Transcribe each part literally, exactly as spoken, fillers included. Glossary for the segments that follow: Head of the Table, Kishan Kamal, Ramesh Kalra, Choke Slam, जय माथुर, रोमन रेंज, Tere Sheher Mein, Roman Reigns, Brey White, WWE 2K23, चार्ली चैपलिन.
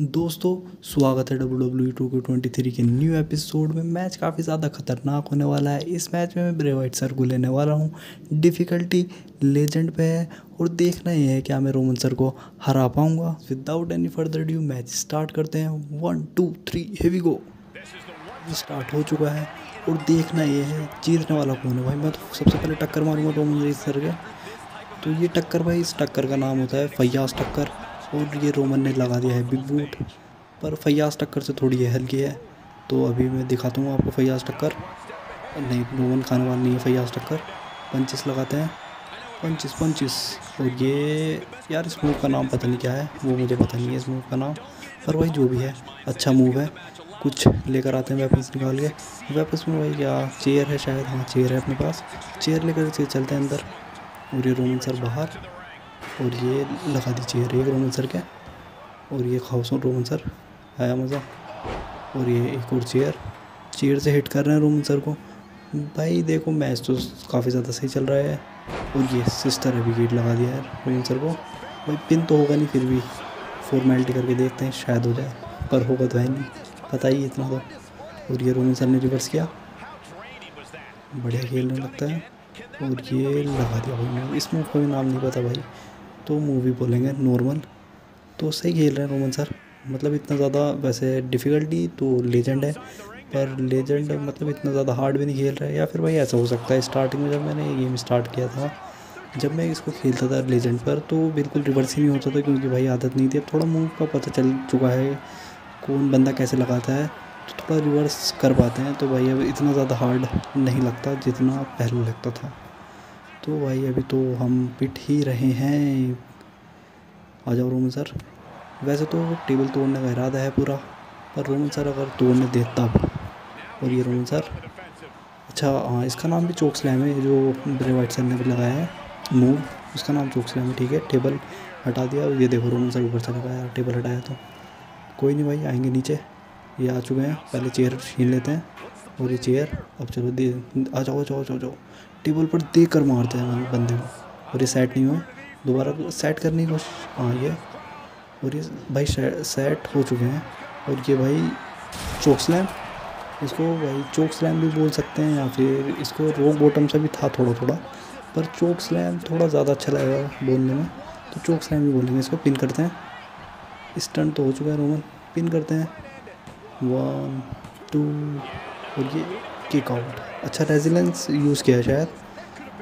दोस्तों स्वागत है W W E two K twenty three के न्यू एपिसोड में। मैच काफ़ी ज़्यादा खतरनाक होने वाला है। इस मैच में मैं ब्रे वाइट सर को लेने वाला हूँ। डिफ़िकल्टी लेजेंड पे है और देखना यह है क्या मैं रोमन सर को हरा पाऊँगा। Without any further due match start करते हैं। One two three heavy go. Start हो चुका है और देखना यह है जीतने वाला कौन है। भाई मैं तो सबसे पहले टक्कर मारूंगा रोमन रेंज सर के। तो ये टक्कर भाई, इस टक्कर का नाम होता है फयाज टक्कर और ये रोमन ने लगा दिया है बिग बूट पर। फयाज टक्कर से थोड़ी है हल्की है, तो अभी मैं दिखाता हूँ आपको। फयाज टक्कर नहीं, रोमन खाने वाला नहीं है। फयाज टक्कर पंचिस लगाते हैं, पंचिस पंचिस। और ये यार इस मूव का नाम पता नहीं क्या है, वो मुझे पता नहीं है इस मूव का नाम, पर वही जो भी है अच्छा मूव है। कुछ लेकर आते हैं वेपन्स निकाल के। वेपन्स में भाई क्या चेयर है शायद, हाँ चेयर है अपने पास। चेयर लेकर चेयर चलते हैं अंदर और ये रोमन सर बाहर और ये लगा दी चेयर एक रोमन सर के। और ये खाउसों रोमन सर आया मज़ा। और ये एक और चेयर, चेयर से हिट कर रहे हैं रोमन सर को। भाई देखो मैच तो काफ़ी ज़्यादा सही चल रहा है। और ये सिस्टर है विकेट लगा दिया है रोमन सर को। भाई पिन तो होगा नहीं, फिर भी फॉर्मेलिटी करके देखते हैं, शायद हो जाए, पर होगा तो है नहीं, पता ही इतना तो। और ये रोमन सर ने रिवर्स किया, बढ़िया खेलने लगता है। और ये लगा दिया भाई, इस मूव का भी नाम नहीं पता भाई, तो मूवी बोलेंगे नॉर्मल। तो सही खेल रहे हैं रोमन सर, मतलब इतना ज़्यादा वैसे डिफ़िकल्टी तो लेजेंड है, पर लेजेंड मतलब इतना ज़्यादा हार्ड भी नहीं खेल रहा है। या फिर भाई ऐसा हो सकता है, स्टार्टिंग में जब मैंने ये गेम स्टार्ट किया था, जब मैं इसको खेलता था लेजेंड पर, तो बिल्कुल रिवर्स ही नहीं होता था क्योंकि भाई आदत नहीं थी। अब थोड़ा मूव का पता चल चुका है, कौन बंदा कैसे लगाता है, तो थोड़ा रिवर्स कर पाते हैं। तो भाई अब इतना ज़्यादा हार्ड नहीं लगता जितना पहले लगता था। तो भाई अभी तो हम पिट ही रहे हैं। आ जाओ रोमन सर। वैसे तो टेबल तोड़ने का इरादा है पूरा, पर रोमन सर अगर तोड़ने दे तब। और ये रोमन सर, अच्छा हाँ इसका नाम भी चोक स्लैम है, जो ब्रे वाइट सर ने भी लगाया है मूव, उसका नाम चोक स्लैम है। ठीक है, टेबल हटा दिया। ये देखो रोमन सर ऊपर से लगाया, टेबल हटाया। तो कोई नहीं भाई, आएंगे नीचे। ये आ चुके हैं, पहले चेयर छीन लेते हैं। और ये चेयर, अब चलो दे आ जाओ जाओ जाओ जाओ। टेबल पर दे कर मारते हैं बंदे को। और ये सेट नहीं हुआ, दोबारा सेट करने की कोशिश। हाँ ये, और ये भाई सेट हो चुके हैं। और ये भाई चोक स्लैम, इसको भाई चोक स्लैम भी बोल सकते हैं, या फिर इसको रोक बॉटम से भी था थोड़ा थोड़ा, पर चोक स्लैम थोड़ा ज़्यादा अच्छा लगेगा बोलने में, तो चोक स्लैम भी बोलेंगे इसको। पिन करते हैं, स्टंट तो हो चुका है रोमन, पिन करते हैं। वन टू, और ये किक आउट। अच्छा रेजिलेंस यूज़ किया शायद,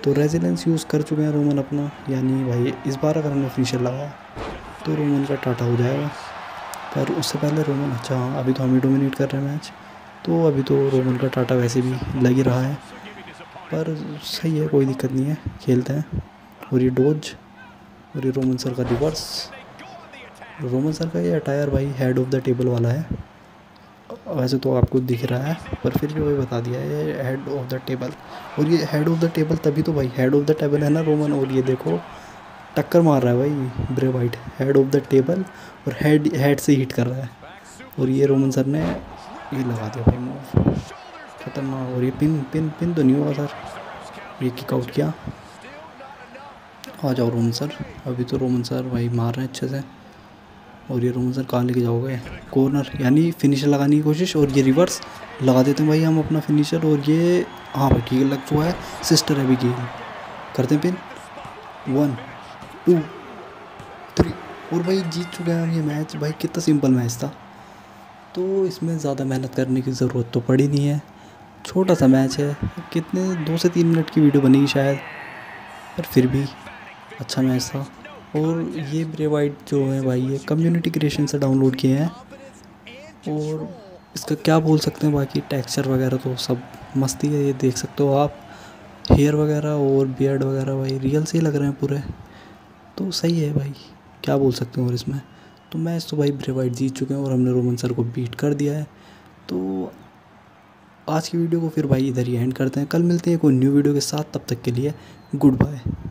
तो रेजिलेंस यूज़ कर चुके हैं रोमन अपना, यानी भाई इस बार अगर हमने फिनिशर लगाया तो रोमन का टाटा हो जाएगा। पर उससे पहले रोमन, अच्छा हाँ अभी तो हम ही डोमिनेट कर रहे हैं मैच, तो अभी तो रोमन का टाटा वैसे भी लग ही रहा है, पर सही है, कोई दिक्कत नहीं है, खेलते हैं। और ये डोज, और ये रोमन सर का रिवर्स। रोमन सर का ये अटायर भाई हेड ऑफ द टेबल वाला है, वैसे तो आपको दिख रहा है, पर फिर भी वही बता दिया है ये हेड ऑफ़ द टेबल। और ये हेड ऑफ़ द टेबल तभी तो भाई हेड ऑफ़ द टेबल है ना रोमन। और ये देखो टक्कर मार रहा है भाई Bray Wyatt, head of the table, और हेड हेड से हिट कर रहा है। और ये रोमन सर ने ये लगा दिया भाई मूव खतरनाक। और ये पिन पिन पिन तो नहीं हुआ सर, ये किक आउट किया। आ जाओ रोमन सर, अभी तो रोमन सर भाई मार रहे हैं अच्छे से। और ये रोमन सर कहाँ लेके जाओगे, कॉर्नर, यानी फिनिशर लगाने की कोशिश। और ये रिवर्स लगा देते हैं भाई हम अपना फिनिशर। और ये हाँ भाई ठीक लग चुका है, सिस्टर है भी गेम करते हैं पिन। वन टू थ्री, और भाई जीत चुके हैं ये मैच। भाई कितना सिंपल मैच था, तो इसमें ज़्यादा मेहनत करने की ज़रूरत तो पड़ी नहीं है। छोटा सा मैच है, कितने दो से तीन मिनट की वीडियो बनी शायद, पर फिर भी अच्छा मैच था। और ये ब्रे वाइट जो है भाई ये कम्युनिटी क्रिएशन से डाउनलोड किए हैं, और इसका क्या बोल सकते हैं, बाकी टेक्सचर वगैरह तो सब मस्ती है। ये देख सकते हो आप, हेयर वगैरह और बियर्ड वगैरह भाई रियल से ही लग रहे हैं पूरे, तो सही है भाई, क्या बोल सकते हैं। और इसमें तो मैच तो भाई ब्रे वाइट जीत चुके हैं और हमने रोमन सर को बीट कर दिया है। तो आज की वीडियो को फिर भाई इधर ही एंड करते हैं। कल मिलते हैं कोई न्यू वीडियो के साथ, तब तक के लिए गुड बाय।